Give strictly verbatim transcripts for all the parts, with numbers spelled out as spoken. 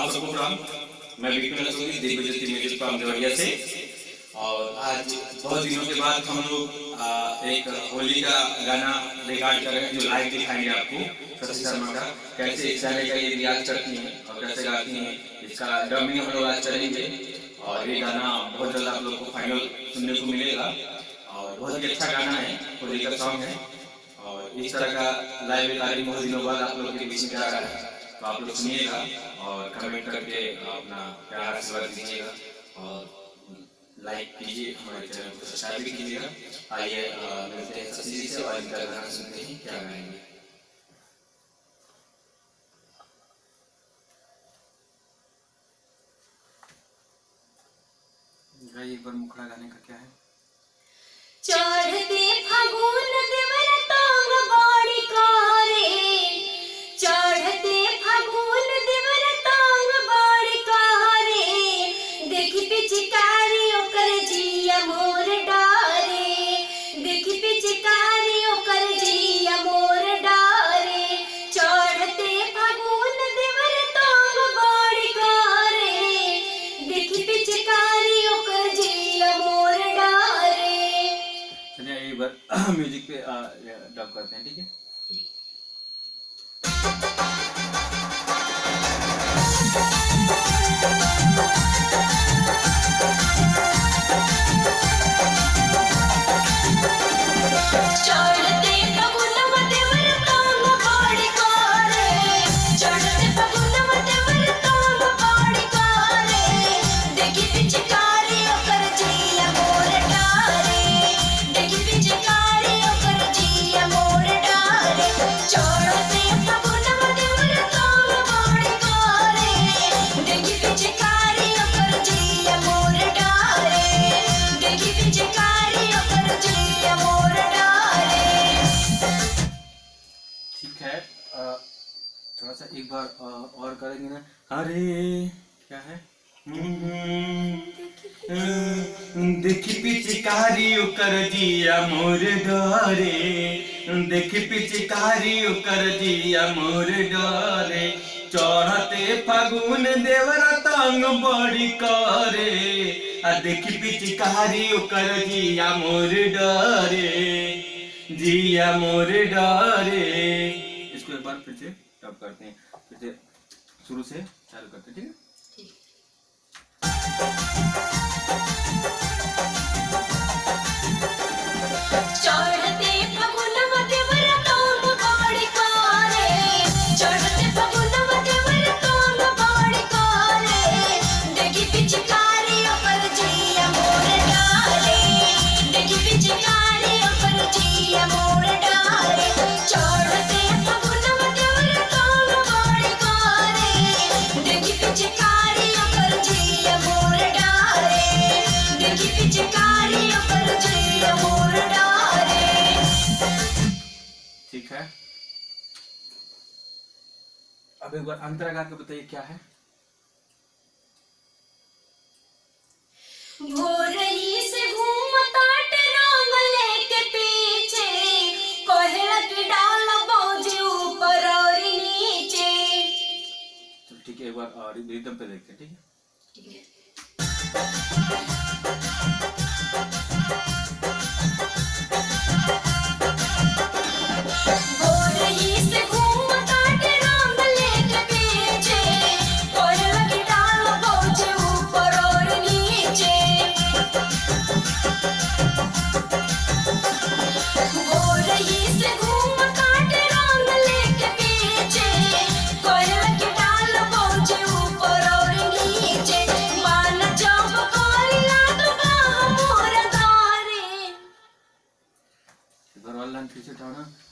आप सबको प्रणाम। मैं विपिन रस्तोगी दिव्य ज्योति मेडिकल कॉलेज देवरिया से, और आज बहुत दिनों के बाद हम लोग एक होली का गाना रिकॉर्ड कर रहे हैं जो लाइव दिखाएंगे आपको। शशि शर्मा का कैसे इस गाने का ये रियाज करती हैं और कैसे गाती हैं, इसका ड्रमिंग हम लोग आज करेंगे। और ये गाना बहुत जल्द आप लोग को फाइनल सुनने को मिलेगा और बहुत ही अच्छा गाना है, होली का सॉन्ग है। और इस तरह का लाइव रिकॉर्डिंग बहुत दिनों बाद आप लोग के बीच में आ रहा है, तो आप लोग सुनिएगा और कमेंट करके अपना प्यार आशीर्वाद दीजिएगा और लाइक कीजिए, हमारे चैनल को सब्सक्राइब भी कीजिएगा। आइए मिलते हैं शशि जी से और इनका गाना सुनते हैं क्या गाएंगे। गाइए एक बार मुखड़ा गाने का क्या है। चढ़ते फागुन देवर तोंग बाड़ी कारे, चढ़ते फागुन देवर तोंग बाड़ी कारे, देखी पिचकारी ओकर जिया मोर डारे, देखी पिचकारी ओकर जिया मोर डारे। चढ़ते फागुन देवर तोंग बाड़ी कारे, देखी पिचकारी ओकर जिया मोर डारे। चलिए एक बार म्यूजिक पे डब करते हैं, ठीक है। एक बार और करेंगे ना। अरे क्या है, देखी पिचकारी कर दिया मोर डोरे, देखी पिचकारी कर दिया मोर डोरे। चढ़ते फागुन देवर तंग बड़ी करे, देखी पिचकारी कर दिया मोर डोरे, जिया मोर डोरे। इसको एक बार फिर से अब करते हैं, फिर शुरू से चालू करते हैं, ठीक है। ठीक है, अब एक बार अंतरा गा के बताइए क्या है। भोरली से घूमता रंग लेके पीछे, कोहरा की डाल बोझ ऊपर और नीचे। चलो ठीक है, एक बार और रिदम पे देखते हैं, ठीक है ठीक है।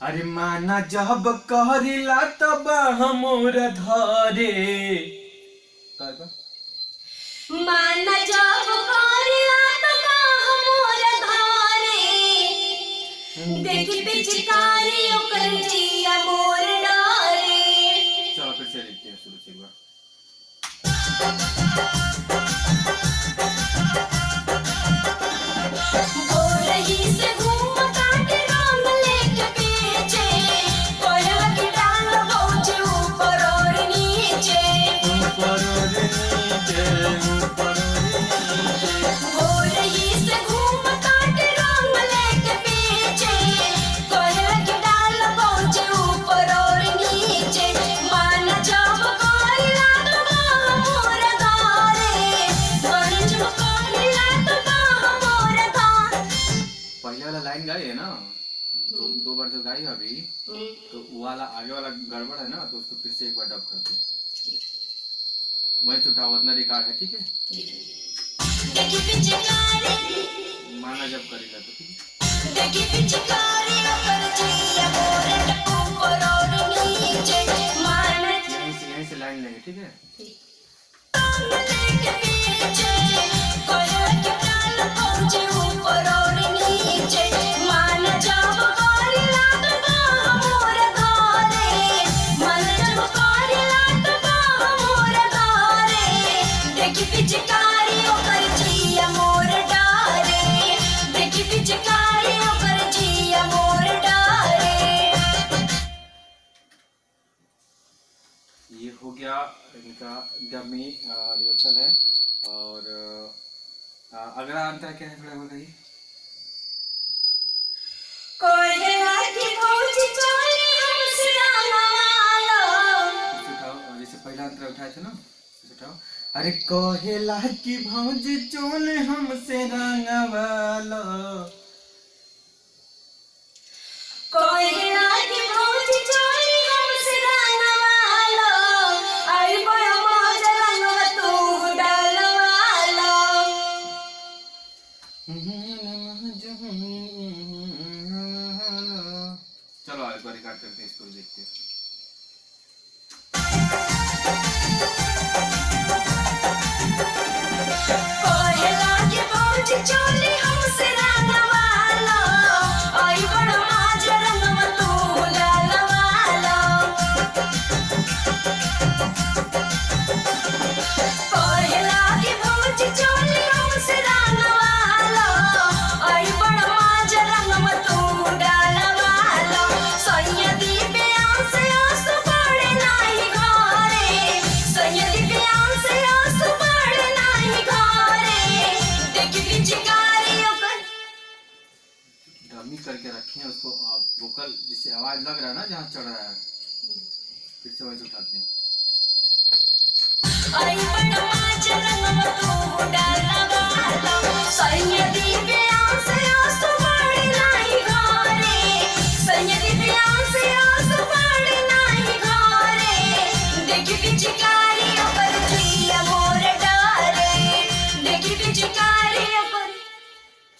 अरे माना जब करिला तब हमर धरे, माना जब करिला तब हमर धरे, देखी पिचकारी ओकर जिया मोर डारे। चलो फिर से लिखते हैं शुरू से एक बार। बोलही से अभी तो वाला आगे वाला गड़बड़ है ना, तो उसको फिर से एक बार डब करके वही उठाओ, इतना रिकॉर्ड है ठीक है। माना जब करेगा तो यहीं से यहीं से लाइन लेंगे ठीक है। ये हो गया इनका डमी रिहर्सल है। और अगला अंतर क्या है थोड़ा बताइए। जैसे पहला अंतर उठाया था ना, उठाओ। अरे कोहेला की भौजी चोल हमसे रंगवालो, कोहेला की भौजी चोल हमसे रंगवालो, आई बया मौज रंगवा तू डालवालो। चलो एक बार रिकॉर्ड करके इसको देखते हैं। चोली हमसे राना वाला, आई बड़ा माज रंग मतू लाला वाला। पहला की भौजी चोली हमसे राना वाला, आई बड़ा माज रंग मतू डाला वाला। सैयदी ब्याह से आस पड़े नाही घरे, सैयदी ब्याह से आस पड़े नाही घरे। डमी करके रखे हैं उसको, आप वोकल जिससे आवाज लग रहा है ना जहाँ चढ़ रहा है, फिर से वही उठाते हैं।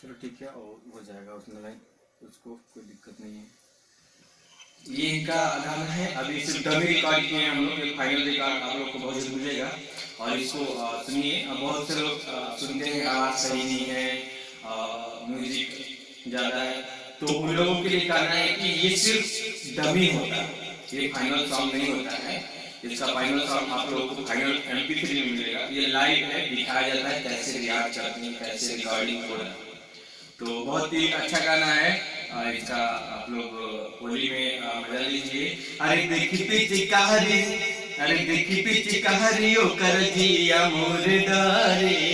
चलो ठीक है, और हो जाएगा उसमें लाइन, उसको कोई दिक्कत नहीं है। ये इनका आधार है। अभी सिर्फ डमी रिकॉर्ड किए हैं हम लोग, फाइनल रिकॉर्ड आप लोग को बहुत जल्द मिलेगा। और इसको सुनिए, बहुत से लोग सुनते हैं आवाज़ सही नहीं है, म्यूजिक ज़्यादा है, तो उन लोगों के लिए कहना है कि ये सिर्फ डमी होता है, ये फाइनल सॉन्ग नहीं होता है। इसका फाइनल सॉन्ग आप लोगों को फाइनल एम पी थ्री में मिलेगा। ये लाइव है, दिखाया जाता है कैसे रिकॉर्ड चलती है, कैसे रिकॉर्डिंग हो रहा है। तो बहुत ही अच्छा गाना है इसका, आप लोग होली में मजा लीजिए। अरे देखी पिचकारी, अरे देखी पिचकारियों कर दिया मोर डारे,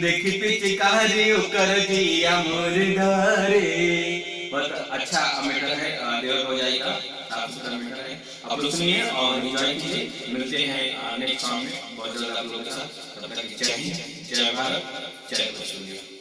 देखी पिचकारियों कर दिया मोर डारे। बहुत अच्छा मेटर है, देवर हो जाएगा आप लोग सुनिए और एंजॉय कीजिए। मिलते हैं नेक्स्ट सॉन्ग में बहुत जल्द आप लोगों के साथ। जय हिंद, जय भारत, जय।